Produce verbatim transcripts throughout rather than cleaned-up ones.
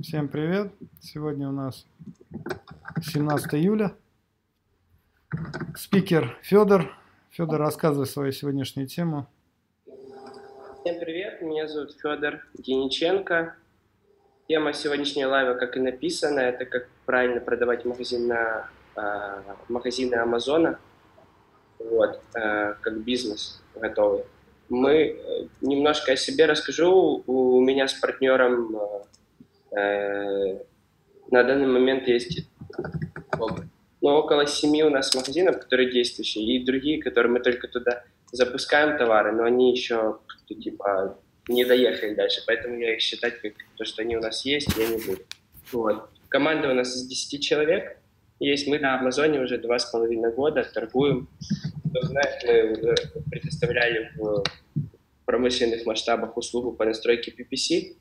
Всем привет! Сегодня у нас семнадцатое июля. Спикер Федор. Федор, рассказывай свою сегодняшнюю тему. Всем привет! Меня зовут Федор Денченко. Тема сегодняшнего лайва, как и написано, это как правильно продавать магазин на, э, магазины Амазона. Вот, э, как бизнес готовый. Мы немножко о себе расскажу. У меня с партнером э, на данный момент есть ну, около семи у нас магазинов, которые действующие, и другие, которые мы только туда запускаем товары, но они еще типа не доехали дальше, поэтому я их считать как то, что они у нас есть, я не буду. Вот. Команда у нас из десяти человек есть. Мы на Амазоне уже два с половиной года торгуем. Кто знает, мы уже предоставляли в промышленных масштабах услугу по настройке пи пи си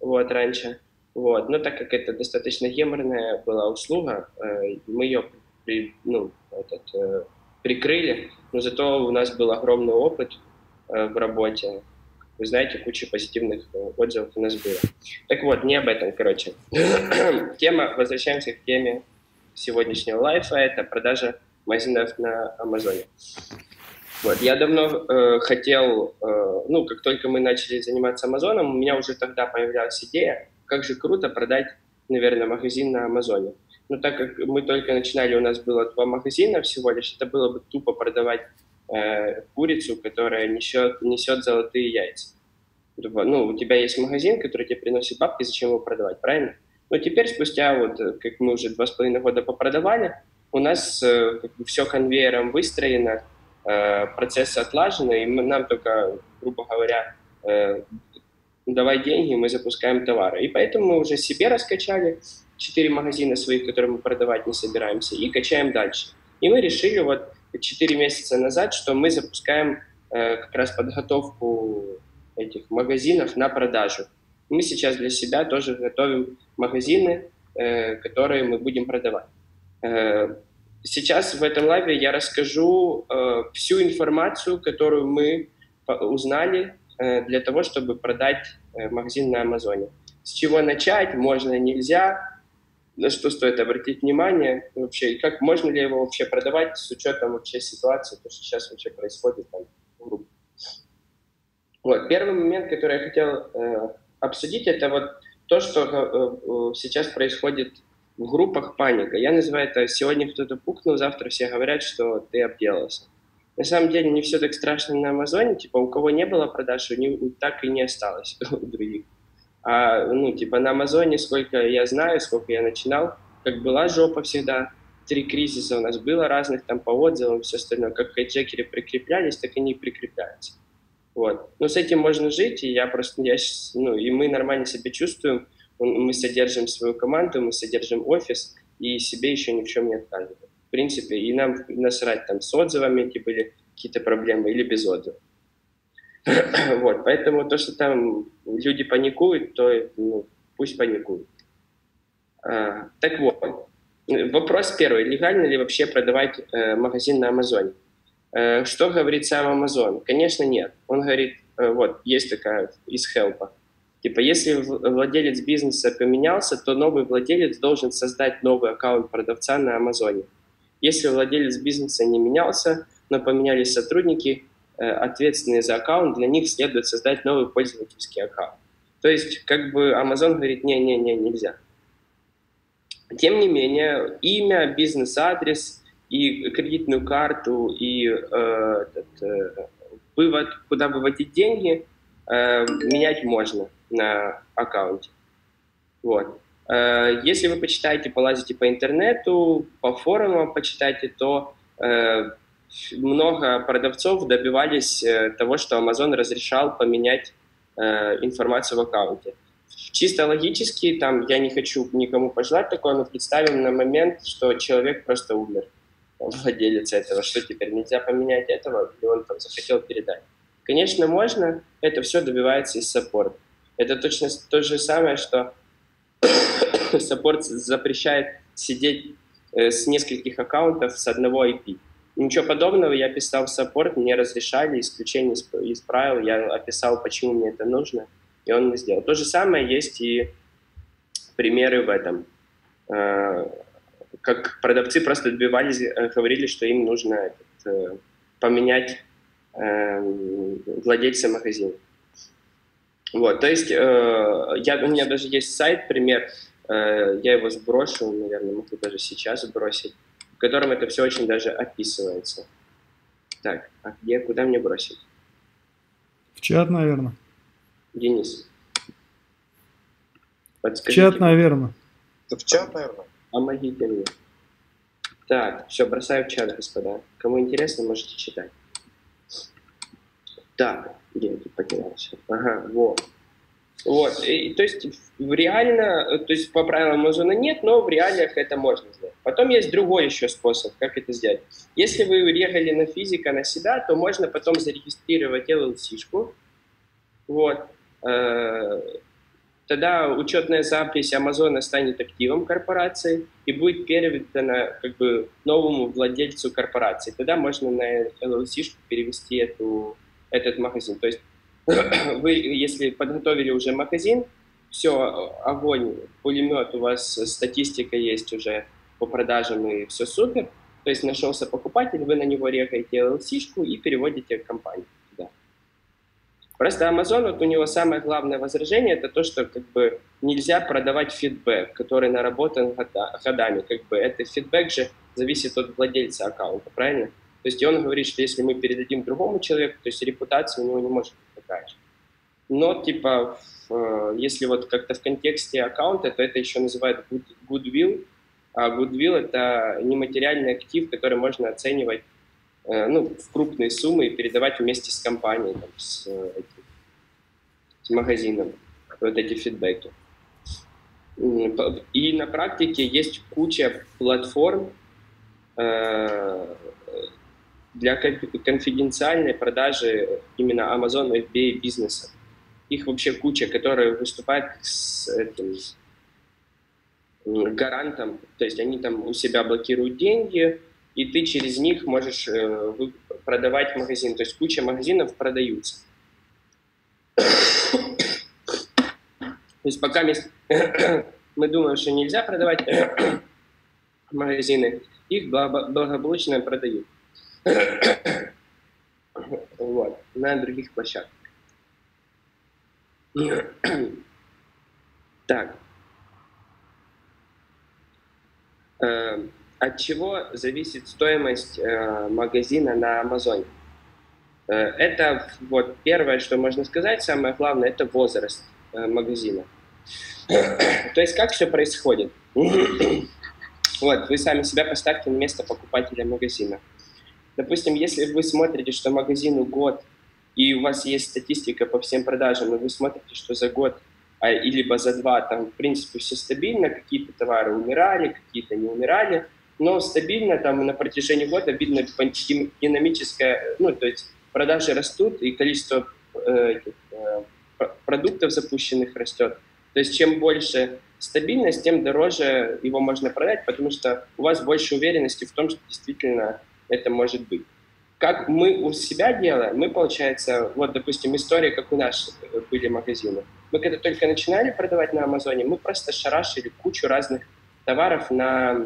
вот, раньше. Вот. Но так как это достаточно геморная была услуга, мы ее при, ну, этот, прикрыли, но зато у нас был огромный опыт в работе. Вы знаете, куча позитивных отзывов у нас было. Так вот, не об этом, короче. Тема, возвращаемся к теме сегодняшнего лайфа, это продажа магазинов на Амазоне. Вот. Я давно э, хотел, э, ну, как только мы начали заниматься Амазоном, у меня уже тогда появлялась идея, как же круто продать, наверное, магазин на Амазоне. Но так как мы только начинали, у нас было два магазина всего лишь, это было бы тупо продавать э, курицу, которая несет, несет золотые яйца. Ну, у тебя есть магазин, который тебе приносит бабки, зачем его продавать, правильно? Но теперь, спустя, вот, как мы уже два с половиной года попродавали, у нас как бы, все конвейером выстроено, процессы отлажены, и мы, нам только, грубо говоря, давай деньги, мы запускаем товары. И поэтому мы уже себе раскачали четыре магазина своих, которые мы продавать не собираемся, и качаем дальше. И мы решили вот четыре месяца назад, что мы запускаем как раз подготовку этих магазинов на продажу. Мы сейчас для себя тоже готовим магазины, которые мы будем продавать. Сейчас в этом лайве я расскажу э, всю информацию, которую мы узнали э, для того, чтобы продать э, магазин на Амазоне. С чего начать, можно, нельзя, на что стоит обратить внимание вообще, и как можно ли его вообще продавать с учетом вообще ситуации, то, что сейчас вообще происходит там, в группе. Вот, первый момент, который я хотел э, обсудить, это вот то, что э, э, сейчас происходит в группах паника. Я называю это «сегодня кто-то пукнул, завтра все говорят, что ты обделался». На самом деле не все так страшно на Амазоне, типа у кого не было продаж, у них так и не осталось у других. А, ну, типа на Амазоне, сколько я знаю, сколько я начинал, как была жопа всегда, три кризиса у нас было разных, там по отзывам и все остальное, как хайджекеры прикреплялись, так и не прикрепляются. Вот. Но с этим можно жить, и я просто, я, ну, и мы нормально себя чувствуем. Мы содержим свою команду, мы содержим офис, и себе еще ни в чем не отказываем. В принципе, и нам насрать там с отзывами, типа, были какие-то проблемы, или без отзывов. Вот, поэтому то, что там люди паникуют, то ну, пусть паникуют. А, так вот, вопрос первый. Легально ли вообще продавать э, магазин на Амазоне? Э, что говорит сам Амазон? Конечно, нет. Он говорит, э, вот, есть такая из хелпа. Типа, если владелец бизнеса поменялся, то новый владелец должен создать новый аккаунт продавца на Амазоне. Если владелец бизнеса не менялся, но поменялись сотрудники, ответственные за аккаунт, для них следует создать новый пользовательский аккаунт. То есть, как бы Amazon говорит, не-не-не, нельзя. Тем не менее, имя, бизнес-адрес и кредитную карту, и э, этот, э, вывод, куда выводить деньги, э, менять можно на аккаунте. Вот. Если вы почитаете, полазите по интернету, по форумам почитайте, то много продавцов добивались того, что Amazon разрешал поменять информацию в аккаунте. Чисто логически, там, я не хочу никому пожелать такое, но представим на момент, что человек просто умер, владелец этого, что теперь нельзя поменять этого, или он там захотел передать. Конечно, можно, это все добивается из саппорта. Это точно то же самое, что саппорт запрещает сидеть с нескольких аккаунтов с одного ай пи. Ничего подобного, я писал в саппорт, мне разрешали, исключение из правил, я описал, почему мне это нужно, и он мне сделал. То же самое есть и примеры в этом. Как продавцы просто добивались, говорили, что им нужно этот, поменять владельца магазина. Вот, то есть я, у меня даже есть сайт, пример, я его сброшу, наверное, могу даже сейчас сбросить, в котором это все очень даже описывается. Так, а где, куда мне бросить? В чат, наверное. Денис, подскажите. В чат, наверное. Это в чат, наверное. Помогите мне. Так, все, бросаю в чат, господа. Кому интересно, можете читать. Так, где я тут потерялся? Ага, вот. Вот, и, то есть в реально, то есть по правилам Amazon нет, но в реалиях это можно сделать. Потом есть другой еще способ, как это сделать. Если вы ехали на физика, на себя, то можно потом зарегистрировать эл эл си-шку. Вот. Тогда учетная запись Амазона станет активом корпорации и будет передана как бы новому владельцу корпорации. Тогда можно на эл эл си-шку перевести эту, этот магазин. То есть вы, если подготовили уже магазин, все, огонь, пулемет, у вас статистика есть уже по продажам и все супер. То есть нашелся покупатель, вы на него рекаете эл эл си-шку и переводите компанию. Просто Amazon, вот у него самое главное возражение, это то, что как бы нельзя продавать фидбэк, который наработан годами. Как бы это фидбэк же зависит от владельца аккаунта, правильно? То есть он говорит, что если мы передадим другому человеку, то есть репутация у него не может быть такая же. Но типа, в, если вот как-то в контексте аккаунта, то это еще называют good, goodwill, а goodwill это нематериальный актив, который можно оценивать, ну, в крупные суммы и передавать вместе с компанией, там, с, этим, с магазином, вот эти фидбэки. И на практике есть куча платформ э, для конфиденциальной продажи именно Amazon, эф би эй бизнеса. Их вообще куча, которые выступают с этим гарантом, то есть они там у себя блокируют деньги, и ты через них можешь э, продавать магазин. То есть куча магазинов продаются. То есть пока мы, мы думаем, что нельзя продавать магазины, их благополучно продают. Вот, на других площадках. Так. Э, От чего зависит стоимость э, магазина на Амазоне? Э, это вот первое, что можно сказать, самое главное, это возраст э, магазина. То есть как все происходит? Вот, вы сами себя поставьте на место покупателя магазина. Допустим, если вы смотрите, что магазину год, и у вас есть статистика по всем продажам, и вы смотрите, что за год, а, и либо за два, там, в принципе, все стабильно, какие-то товары умирали, какие-то не умирали, но стабильно там на протяжении года видно динамическое, ну, то есть продажи растут, и количество э, э, продуктов запущенных растет. То есть чем больше стабильность, тем дороже его можно продать, потому что у вас больше уверенности в том, что действительно это может быть. Как мы у себя делаем, мы, получается, вот, допустим, история, как у нас были магазины. Мы когда только начинали продавать на Амазоне, мы просто шарашили кучу разных товаров на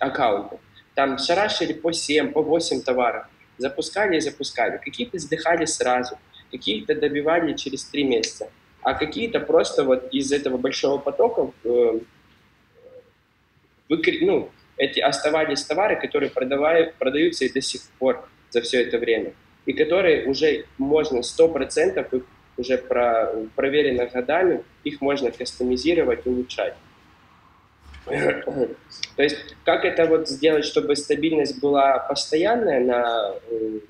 аккаунты. Там шарашили по семь, по восемь товаров. Запускали и запускали. Какие-то сдыхали сразу, какие-то добивали через три месяца, а какие-то просто вот из этого большого потока э, выкр... ну, эти оставались товары, которые продавают, продаются и до сих пор за все это время. И которые уже можно сто процентов, уже про, проверено годами, их можно кастомизировать, улучшать. То есть как это вот сделать, чтобы стабильность была постоянная на,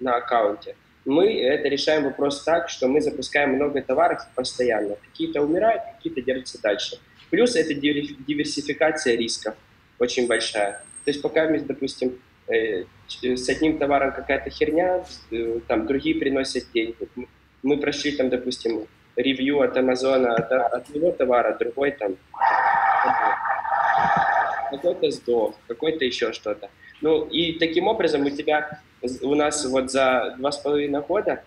на аккаунте? Мы это решаем вопрос так, что мы запускаем много товаров постоянно. Какие-то умирают, какие-то держатся дальше. Плюс это диверсификация рисков очень большая. То есть пока мы, допустим, с одним товаром какая-то херня, там другие приносят деньги. Мы прошли там, допустим, ревью от Амазона, от одного товара, другой там какой-то сдох, какой-то еще что-то. Ну и таким образом у тебя, у нас вот за два с половиной года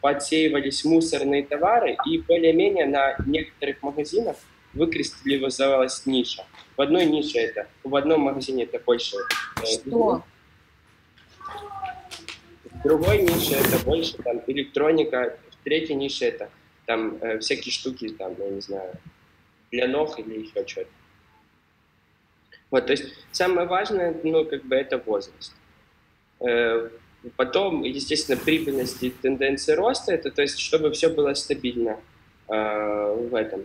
подсеивались мусорные товары, и более-менее на некоторых магазинах выкристаллизовалась ниша. В одной нише это, в одном магазине это больше. Что? В другой нише это больше там электроника, в третьей нише это там э, всякие штуки, там, я не знаю, для ног или еще что-то. Вот, то есть самое важное, ну, как бы это возраст. Э, потом, естественно, прибыльность и тенденции роста, это то есть, чтобы все было стабильно э, в этом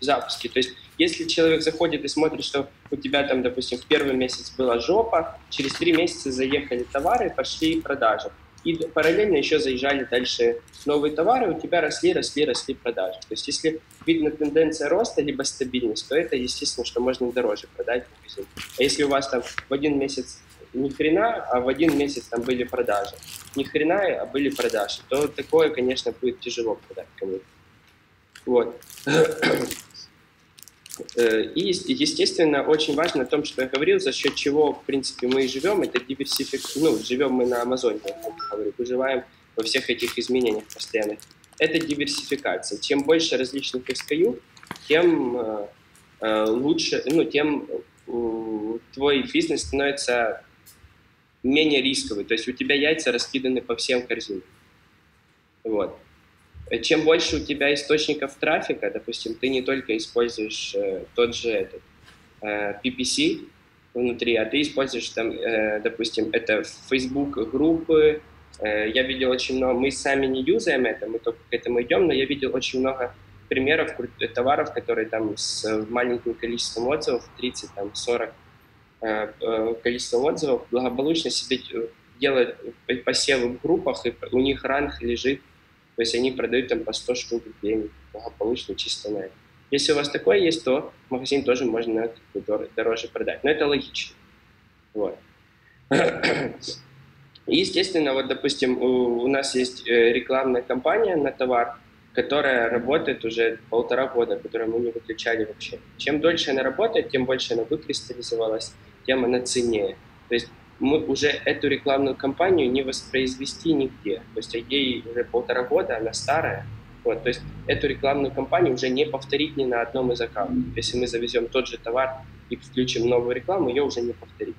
в запуске. То есть, если человек заходит и смотрит, что у тебя там, допустим, в первый месяц была жопа, через три месяца заехали товары, пошли продажи. И параллельно еще заезжали дальше новые товары, у тебя росли, росли, росли продажи. То есть, если видно тенденция роста, либо стабильность, то это, естественно, что можно дороже продать. А если у вас там в один месяц ни хрена, а в один месяц там были продажи, ни хрена, а были продажи, то такое, конечно, будет тяжело продать кому-то. Вот. И, естественно, очень важно о том, что я говорил, за счет чего, в принципе, мы и живем, это диверсификация, ну, живем мы на Амазоне, как я говорю, выживаем во всех этих изменениях постоянных. Это диверсификация. Чем больше различных эс кей ю, тем э, лучше, ну, тем э, твой бизнес становится менее рисковый, то есть у тебя яйца раскиданы по всем корзинам. Вот. Чем больше у тебя источников трафика, допустим, ты не только используешь э, тот же этот, э, пи пи си внутри, а ты используешь, там, э, допустим, это Facebook группы. Э, я видел очень много, мы сами не юзаем это, мы только к этому идем, но я видел очень много примеров товаров, которые там с маленьким количеством отзывов, тридцать-сорок э, э, количество отзывов, благополучно себе делают посевы в группах, и у них ранг лежит. То есть они продают там по сто штук в день, благополучно, чисто на это. Если у вас такое есть, то магазин тоже можно дороже продать. Но это логично. Вот. И, естественно, вот, допустим, у, у нас есть рекламная кампания на товар, которая работает уже полтора года, которую мы не выключали вообще. Чем дольше она работает, тем больше она выкристаллизовалась, тем она ценнее. То есть мы уже эту рекламную кампанию не воспроизвести нигде. То есть ей уже полтора года, она старая. Вот, то есть эту рекламную кампанию уже не повторить ни на одном из аккаунтов. Если мы завезем тот же товар и включим новую рекламу, ее уже не повторить.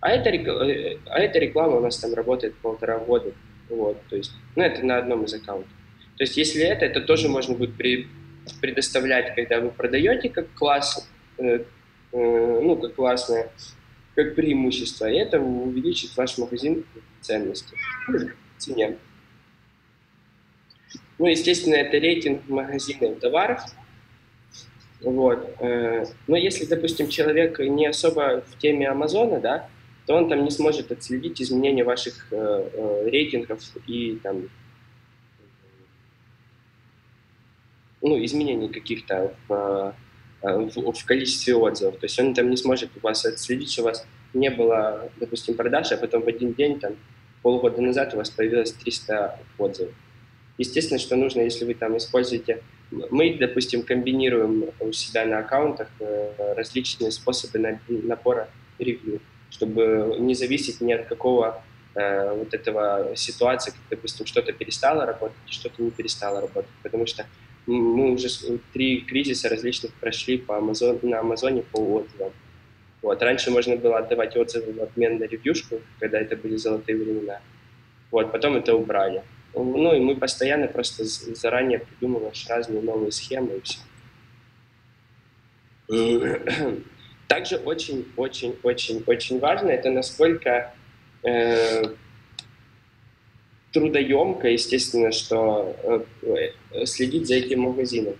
А эта, а эта реклама у нас там работает полтора года. Вот, то есть, ну, это на одном из аккаунтов. То есть если это, это тоже можно будет при, предоставлять, когда вы продаете как класс, э, э, ну, как классное, как преимущество, и это увеличит ваш магазин ценности, цене. Ну, естественно, это рейтинг магазина и товаров. Вот. Но если, допустим, человек не особо в теме Амазона, да, то он там не сможет отследить изменения ваших рейтингов и там, ну, изменений каких-то в В, в количестве отзывов. То есть он там не сможет у вас отследить, что у вас не было, допустим, продаж, а потом в один день, там, полгода назад у вас появилось триста отзывов. Естественно, что нужно, если вы там используете... Мы, допустим, комбинируем у себя на аккаунтах различные способы набора ревью, чтобы не зависеть ни от какого э, вот этого ситуации, как, допустим, что-то перестало работать, что-то не перестало работать, потому что мы уже три кризиса различных прошли по Амазон, на Амазоне по отзывам. Вот. Раньше можно было отдавать отзывы в обмен на ревьюшку, когда это были золотые времена. Вот. Потом это убрали. Ну и мы постоянно просто заранее придумываем разные новые схемы и все. Также очень-очень-очень-очень важно, это насколько э трудоемко, естественно, что следить за этим магазином.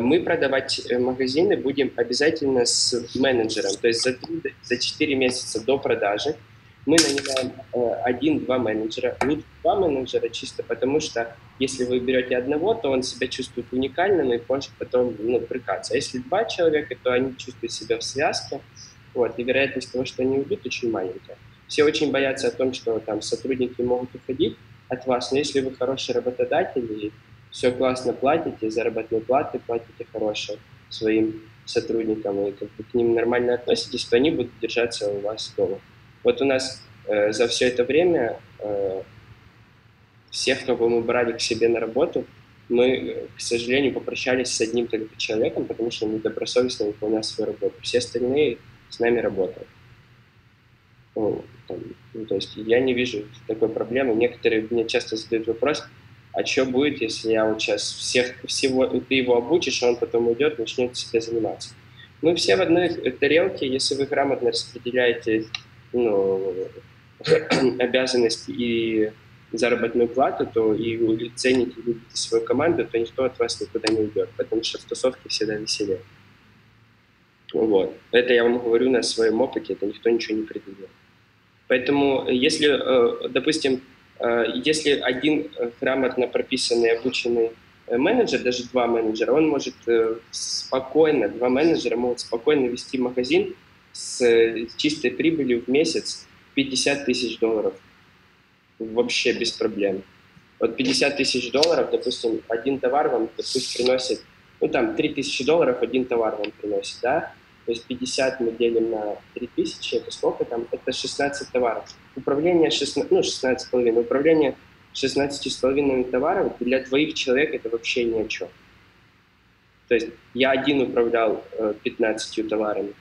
Мы продавать магазины будем обязательно с менеджером. То есть за, за четыре месяца до продажи мы нанимаем один-два менеджера. Лучше два менеджера чисто потому, что если вы берете одного, то он себя чувствует уникальным и может потом ну, прикаться. А если два человека, то они чувствуют себя в связке. Вот, и вероятность того, что они уйдут, очень маленькая. Все очень боятся о том, что там сотрудники могут уходить от вас, но если вы хороший работодатель и все классно платите, заработные платы платите хорошие своим сотрудникам и как бы к ним нормально относитесь, то они будут держаться у вас дома. Вот у нас э, за все это время э, всех, кого мы брали к себе на работу, мы, к сожалению, попрощались с одним только человеком, потому что он недобросовестно выполнял свою работу. Все остальные с нами работают. Ну, там, ну, то есть я не вижу такой проблемы. Некоторые мне часто задают вопрос, а что будет, если я вот сейчас всех, всего, ты его обучишь, а он потом уйдет, начнет себе заниматься. Мы все в одной тарелке, если вы грамотно распределяете ну, обязанности и заработную плату, то и цените, любите свою команду, то никто от вас никуда не уйдет, потому что в тусовке всегда веселее. Вот. Это я вам говорю на своем опыте, это никто ничего не придумал. Поэтому, если, допустим, если один грамотно прописанный, обученный менеджер, даже два менеджера, он может спокойно, два менеджера могут спокойно вести магазин с чистой прибылью в месяц пятьдесят тысяч долларов. Вообще без проблем. Вот пятьдесят тысяч долларов, допустим, один товар вам, допустим, приносит, ну там три тысячи долларов один товар вам приносит, да? То есть пятьдесят мы делим на три тысячи, это сколько там? Это шестнадцать товаров. Управление шестнадцать, ну шестнадцать с половиной, управление шестнадцать с половиной товаров для двоих человек это вообще ни о чем. То есть я один управлял пятнадцатью товарами.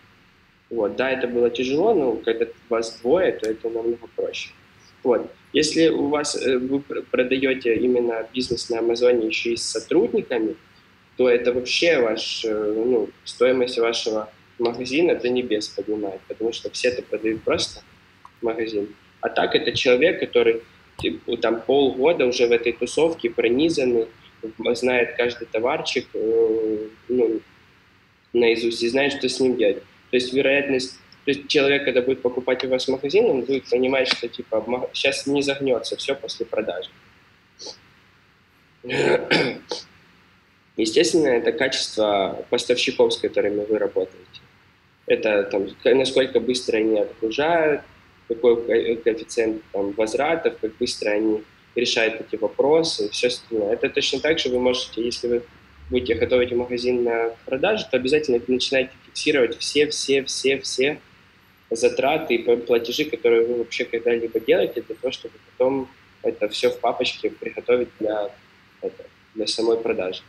Вот. Да, это было тяжело, но когда вас двое, то это намного проще. Вот. Если у вас, вы продаете именно бизнес на Амазоне еще и с сотрудниками, то это вообще ваш, ну, стоимость вашего магазина до небес поднимает, потому что все-то продают просто магазин. А так это человек, который там полгода уже в этой тусовке пронизанный, знает каждый товарчик, ну, наизусть и знает, что с ним делать. То есть вероятность, то есть человек, когда будет покупать у вас магазин, он будет понимать, что типа сейчас не загнется все после продажи. Естественно, это качество поставщиков, с которыми вы работаете. Это там, насколько быстро они отгружают, какой коэффициент там, возвратов, как быстро они решают эти вопросы и все остальное. Это точно так же вы можете, если вы будете готовить магазин на продажу, то обязательно начинайте фиксировать все-все-все-все затраты и платежи, которые вы вообще когда-либо делаете, для того, чтобы потом это все в папочке приготовить для, это, для самой продажи.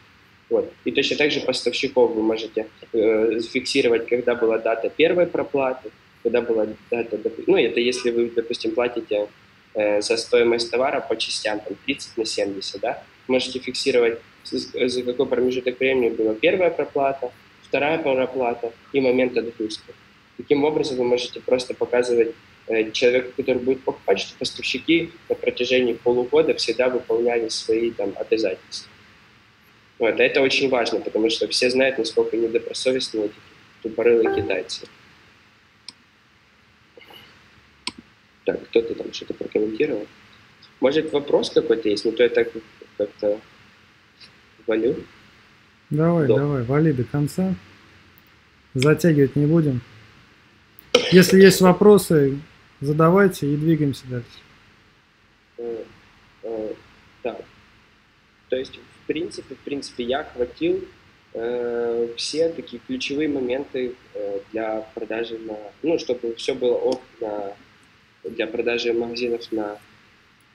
Вот. И точно так же поставщиков вы можете э, фиксировать, когда была дата первой проплаты, когда была дата... Ну, это если вы, допустим, платите э, за стоимость товара по частям, там, тридцать на семьдесят, да? Можете фиксировать, за какой промежуток времени была первая проплата, вторая проплата и момент отгрузки. Таким образом вы можете просто показывать э, человеку, который будет покупать, что поставщики на протяжении полугода всегда выполняли свои там, обязательства. Вот, а это очень важно, потому что все знают, насколько недобросовестны эти тупорылые китайцы. Так, кто-то там что-то прокомментировал. Может, вопрос какой-то есть, но то я так как-то валю. Давай, да. давай, вали до конца. Затягивать не будем. Если есть вопросы, задавайте и двигаемся дальше. Так, то есть... В принципе, в принципе, я охватил э, все такие ключевые моменты э, для продажи на, ну, чтобы все было ок на, для продажи магазинов на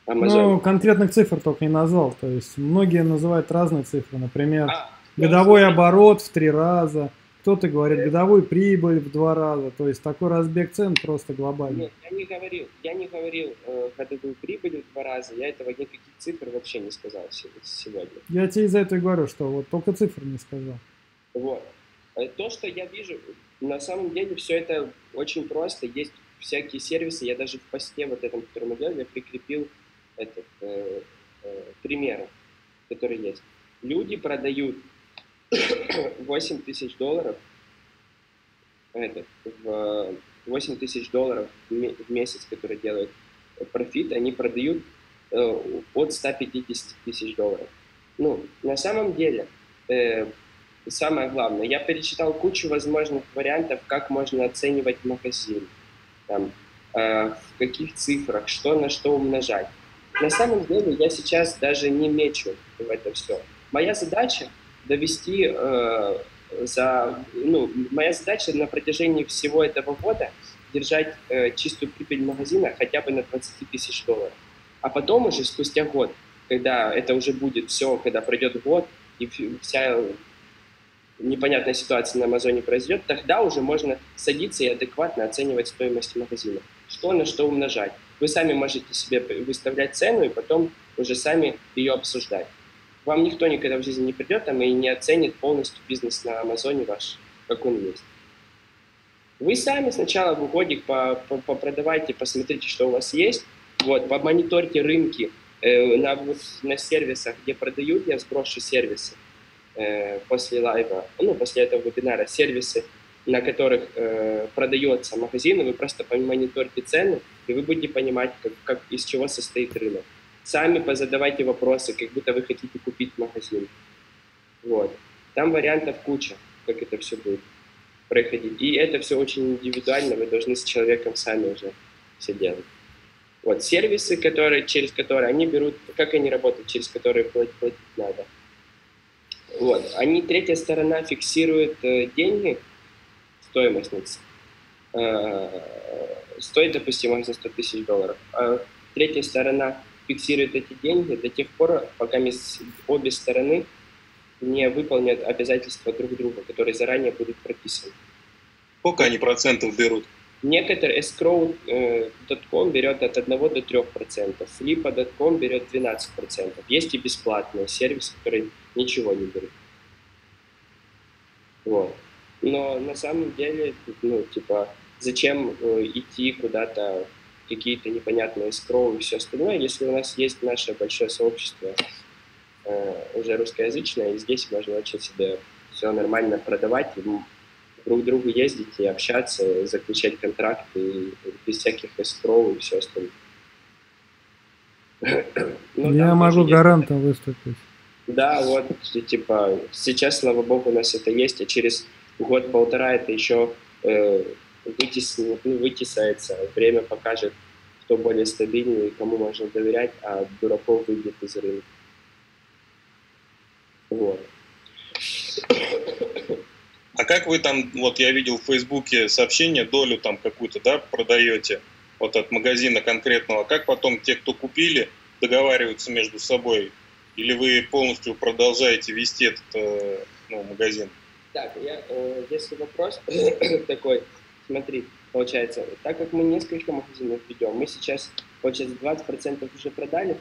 Amazon. Ну, конкретных цифр только не назвал, то есть многие называют разные цифры, например, а, годовой да, оборот в три раза, кто-то говорит э... годовую прибыль в два раза, то есть такой разбег цен просто глобальный. Нет, я не говорил, я не говорил э, годовую прибыль в два раза, я этого никаких цифр вообще не сказал сегодня. Я тебе из-за этого и говорю, что вот только цифр не сказал. Вот. То, что я вижу, на самом деле все это очень просто, есть всякие сервисы, я даже в посте вот этом, который мы делали, я прикрепил этот, э, э, примеры, которые есть. Люди продают восемь тысяч долларов, это, в восемь тысяч долларов в месяц, которые делают профит, они продают от ста пятидесяти тысяч долларов. Ну, на самом деле, э, самое главное, я перечитал кучу возможных вариантов, как можно оценивать магазин, там, э, в каких цифрах, что на что умножать. На самом деле, я сейчас даже не мечу в это все. Моя задача довести э, за, ну, моя задача на протяжении всего этого года держать э, чистую прибыль магазина хотя бы на двадцати тысяч долларов. А потом уже спустя год когда это уже будет все, когда пройдет год, и вся непонятная ситуация на Амазоне произойдет, тогда уже можно садиться и адекватно оценивать стоимость магазина. Что на что умножать. Вы сами можете себе выставлять цену и потом уже сами ее обсуждать. Вам никто никогда в жизни не придет там и не оценит полностью бизнес на Амазоне ваш, как он есть. Вы сами сначала в угодик попродавайте, посмотрите, что у вас есть. Вот, помониторьте рынки э, на, на сервисах, где продают. Я сброшу сервисы э, после лайва, ну, после этого вебинара. Сервисы, на которых э, продается магазин, вы просто помониторьте цены, и вы будете понимать, как, как, из чего состоит рынок. Сами позадавайте вопросы, как будто вы хотите купить магазин. Вот. Там вариантов куча, как это все будет проходить. И это все очень индивидуально, вы должны с человеком сами уже все делать. Вот. Сервисы, которые, через которые они берут, как они работают, через которые платить, платить надо. Вот. Они, третья сторона, фиксирует деньги, стоимость. Стоит, допустим, их за сто тысяч долларов. А третья сторона фиксирует эти деньги до тех пор, пока обе стороны не выполнят обязательства друг друга, которые заранее будут прописаны. Сколько они процентов берут? Некоторые эскроу точка ком берет от одного до трёх процентов, флиппа точка ком берет двенадцать процентов. Есть и бесплатные сервисы, которые ничего не берут. Вот. Но на самом деле, ну, типа, зачем э, идти куда-то, какие-то непонятные эскроу и все остальное, если у нас есть наше большое сообщество, э, уже русскоязычное, и здесь можно вообще себе все нормально продавать, и друг к другу ездить и общаться, заключать контракты, и без всяких эскроу и все остальное. Я могу гарантом выступить. Да, вот, типа, сейчас, слава богу, у нас это есть, а через год-полтора это еще э, вытес, ну, вытесается, время покажет, кто более стабильный и кому можно доверять, а дураков выйдет из рынка. Вот. А как вы там, вот я видел в Фейсбуке сообщение, долю там какую-то, да, продаете вот от магазина конкретного, как потом те, кто купили, договариваются между собой, или вы полностью продолжаете вести этот э, ну, магазин? Так, я, э, если вопрос такой, смотри, получается, так как мы несколько магазинов ведем, мы сейчас, получается, двадцать процентов уже продали,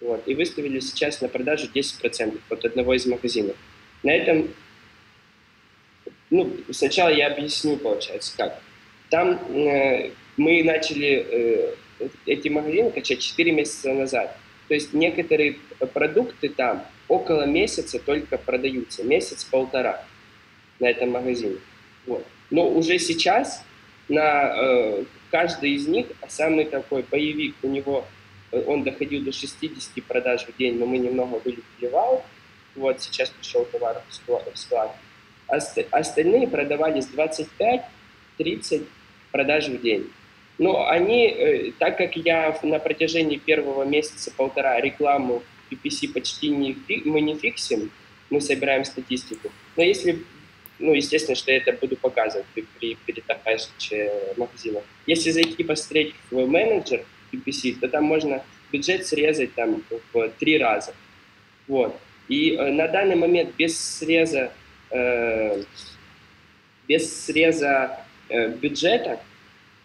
вот, и выставили сейчас на продажу десять процентов от одного из магазинов. На этом, ну, сначала я объясню, получается, как. Там э, мы начали э, эти магазины качать четыре месяца назад. То есть некоторые продукты там около месяца только продаются, месяц-полтора на этом магазине. Вот. Но уже сейчас на э, каждый из них, самый такой боевик, у него он доходил до шестидесяти продаж в день, но мы немного вылетели в аут. Вот сейчас пришел товар в склад. Остальные продавались двадцать пять — тридцать продаж в день. Но они, э, так как я на протяжении первого месяца-полтора рекламу пи пи си почти не, мы не фиксим, мы собираем статистику. Но если, ну, естественно, что я это буду показывать при, при передаче магазина. Если зайти посмотреть в менеджер пи пи си, то там можно бюджет срезать там в три раза. Вот. И э, на данный момент без среза, э, без среза э, бюджета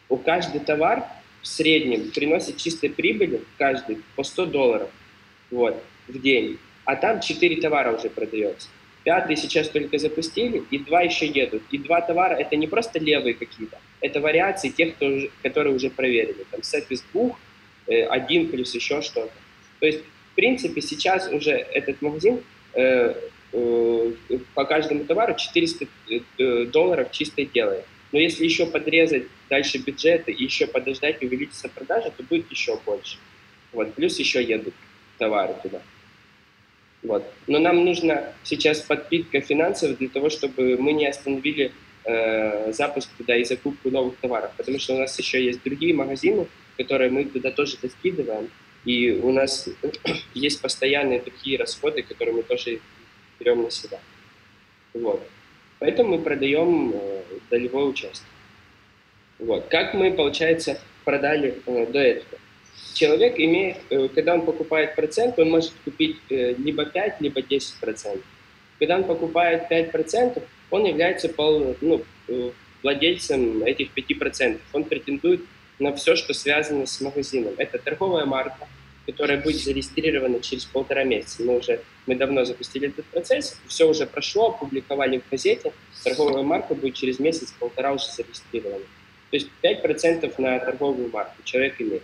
у каждый товар в среднем приносит чистой прибыли каждый по сто долларов. Вот, в день, а там четыре товара уже продается. Пятый сейчас только запустили, и два еще едут. И два товара это не просто левые какие-то, это вариации тех, кто уже, которые уже проверили. Там сет из двух, один плюс еще что-то. То есть, в принципе, сейчас уже этот магазин э, э, по каждому товару четыреста долларов чисто делает. Но если еще подрезать дальше бюджеты и еще подождать, увеличится продажа, то будет еще больше. Вот, плюс еще едут товары туда. Вот. Но нам нужно сейчас подпитка финансов для того, чтобы мы не остановили э, запуск туда и закупку новых товаров, потому что у нас еще есть другие магазины, которые мы туда тоже доскидываем, и у нас есть постоянные такие расходы, которые мы тоже берем на себя. Вот. Поэтому мы продаем э, долевое участие. Вот. Как мы, получается, продали э, до этого? человек имеет, когда он покупает процент, он может купить либо пять, либо десять процентов. Когда он покупает пять процентов, он является пол, ну, владельцем этих пяти процентов. Он претендует на все, что связано с магазином. Это торговая марка, которая будет зарегистрирована через полтора месяца. Мы уже мы давно запустили этот процесс, все уже прошло, опубликовали в газете. Торговая марка будет через месяц-полтора уже зарегистрирована. То есть пять процентов на торговую марку человек имеет.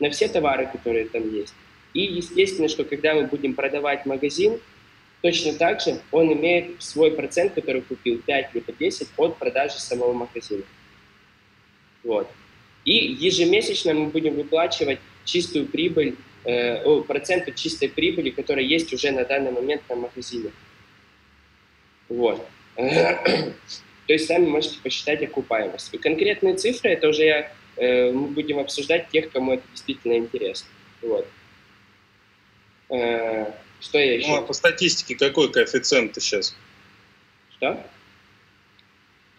На все товары, которые там есть. И естественно, что когда мы будем продавать магазин, точно так же он имеет свой процент, который купил пять либо десять от продажи самого магазина. Вот. И ежемесячно мы будем выплачивать чистую прибыль, э, процент от чистой прибыли, которая есть уже на данный момент на магазине. Вот. То есть сами можете посчитать окупаемость. И конкретные цифры, это уже я, э, мы будем обсуждать тех, кому это действительно интересно. Вот. Э, что я еще? Ну, а по статистике какой коэффициент ты сейчас? Что?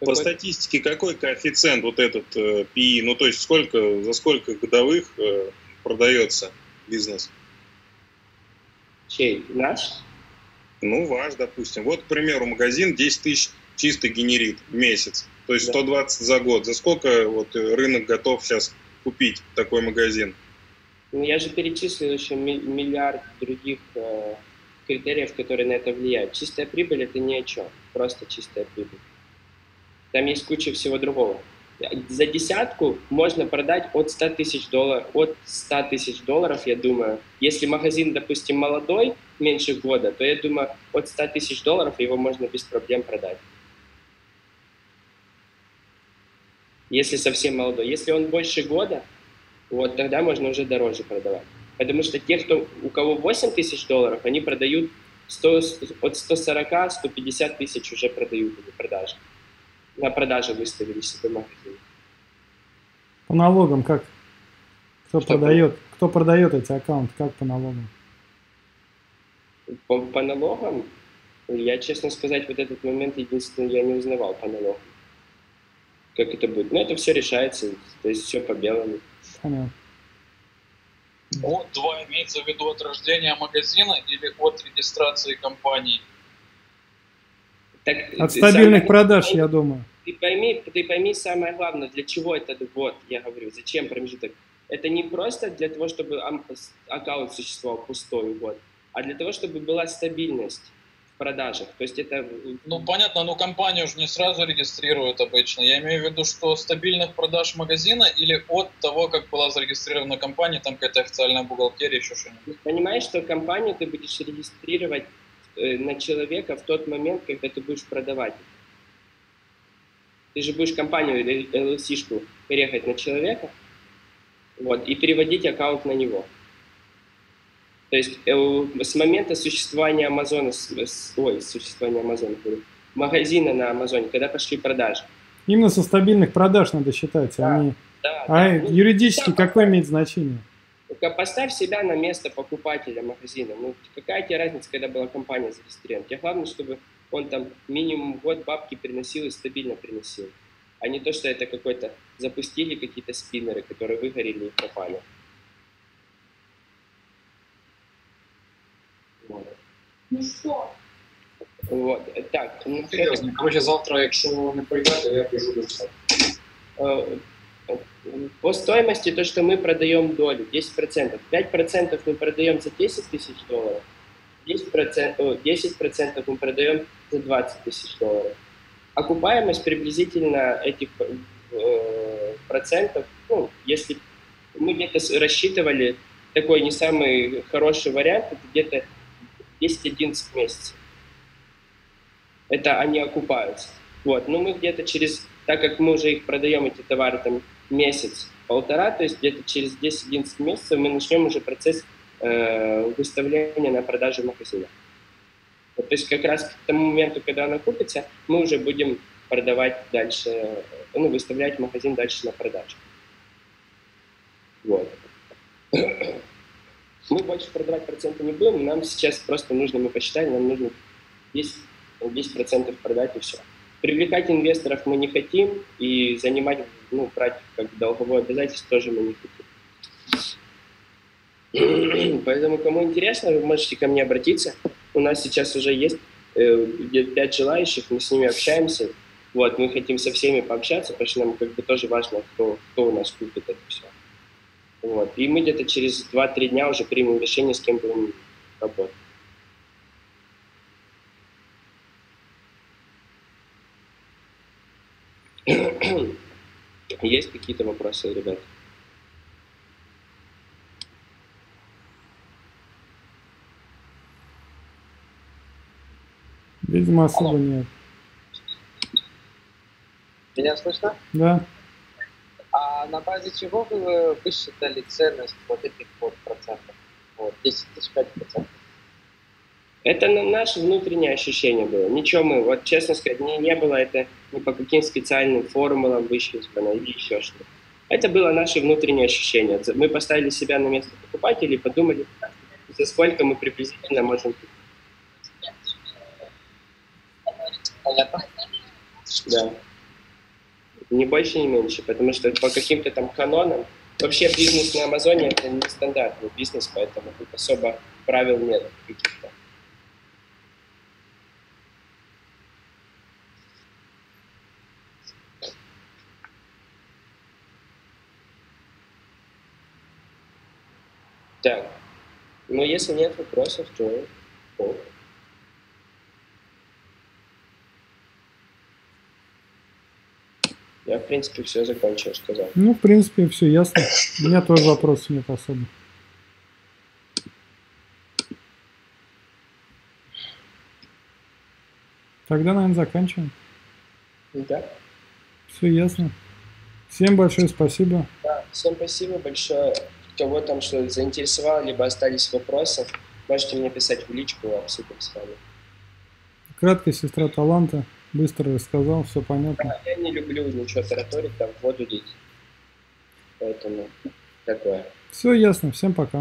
По какой? Статистике какой коэффициент вот этот э, пи и? Ну, то есть сколько, за сколько годовых э, продается бизнес? Чей? Наш? Ну, ваш, допустим. Вот, к примеру, магазин десять тысяч чисто генерит в месяц. То есть да. сто двадцать за год. За сколько вот рынок готов сейчас купить такой магазин? Ну, я же перечислил еще миллиард других э, критериев, которые на это влияют. Чистая прибыль – это ни о чем. Просто чистая прибыль. Там есть куча всего другого. За десятку можно продать от ста тысяч долларов, от ста тысяч долларов, я думаю. Если магазин, допустим, молодой, меньше года, то я думаю, от ста тысяч долларов его можно без проблем продать. Если совсем молодой. Если он больше года, вот тогда можно уже дороже продавать. Потому что те, кто, у кого восемь тысяч долларов, они продают от ста сорока до ста пятидесяти тысяч уже продают на продаже. На продаже выставили себе магазин. По налогам как? Кто продает, кто продает эти аккаунты? Как по налогам? По, по налогам? Я, честно сказать, вот этот момент единственный я не узнавал по налогам. Как это будет? Но это все решается, то есть все по белому. Понятно. От два имеется в виду от рождения магазина или от регистрации компании? Так, от стабильных продаж, пойми, я думаю. Ты пойми, ты пойми самое главное, для чего это вот, я говорю, зачем промежуток. Это не просто для того, чтобы аккаунт существовал пустой год, а для того, чтобы была стабильность в продажах. То есть это... Ну понятно, но компанию же не сразу регистрируют обычно. Я имею в виду, что стабильных продаж магазина или от того, как была зарегистрирована компания, там какая-то официальная бухгалтерия, еще что-нибудь. Понимаешь, что компанию ты будешь регистрировать на человека в тот момент, когда ты будешь продавать. Ты же будешь компанию или эл эл си-шку переехать на человека, вот, и переводить аккаунт на него. То есть с момента существования Амазона, ой, существования Амазона, магазина на Амазоне, когда пошли продажи. Именно со стабильных продаж надо считать. Да, они... да, а да. юридически ну, какое имеет значение? Поставь себя на место покупателя магазина. Ну, какая тебе разница, когда была компания зарегистрирована? Тебе главное, чтобы он там минимум год бабки приносил и стабильно приносил. А не то, что это какой-то... Запустили какие-то спиннеры, которые выгорели и пропали. Ну что? Вот, так. Ну, серьезно, короче, завтра, если он не пойдет, я прихожу до сад. По стоимости то, что мы продаем долю, десять процентов. пять процентов мы продаем за десять тысяч долларов, десять процентов мы продаем за двадцать тысяч долларов. Окупаемость приблизительно этих э, процентов, ну, если мы где-то рассчитывали, такой не самый хороший вариант, это где-то десять-одиннадцать месяцев. Это они окупаются. Вот. Но мы где-то через, так как мы уже их продаем, эти товары, там, месяц-полтора, то есть где-то через десять-одиннадцать месяцев мы начнем уже процесс э, выставления на продажу магазина. Вот, то есть как раз к тому моменту, когда она купится, мы уже будем продавать дальше, ну, выставлять магазин дальше на продажу. Вот. Мы больше продавать проценты не будем, нам сейчас просто нужно, мы посчитали, нам нужно десять процентов продать и все. Привлекать инвесторов мы не хотим и занимать, ну, брать как долговое обязательство тоже мы не хотим. Поэтому, кому интересно, вы можете ко мне обратиться. У нас сейчас уже есть э, где-то пять желающих, мы с ними общаемся. Вот, мы хотим со всеми пообщаться, потому что нам как бы тоже важно, кто, кто у нас купит это все. Вот. И мы где-то через два-три дня уже примем решение, с кем будем работать. Есть какие-то вопросы, ребят? Видимо, особо Алло. Нет. Меня слышно? Да. А на базе чего вы высчитали ценность вот этих вот процентов? Вот, десять-пять процентов. Это наше внутреннее ощущение было. Ничего мы, вот честно сказать, не, не было это ни по каким специальным формулам высчитано или еще что-то. Это было наше внутреннее ощущение. Мы поставили себя на место покупателей и подумали, за сколько мы приблизительно можем купить. Да. Не больше, не меньше, потому что по каким-то там канонам... Вообще бизнес на Амазоне – это не стандартный бизнес, поэтому тут особо правил нет каких-то. Так, ну если нет вопросов, то... Я, в принципе, все закончил, сказал. Ну, в принципе, все ясно. У меня тоже вопросов нет особо. Тогда, наверное, заканчиваем. Да. Все ясно. Всем большое спасибо. Да, всем спасибо большое. Кого там что-то заинтересовало, либо остались вопросы, можете мне писать в личку, обсудим с вами. Кратко, сестра таланта. Быстро рассказал, все понятно. Да, я не люблю ничего тараторить, там воду деть. Поэтому такое. Все ясно, всем пока.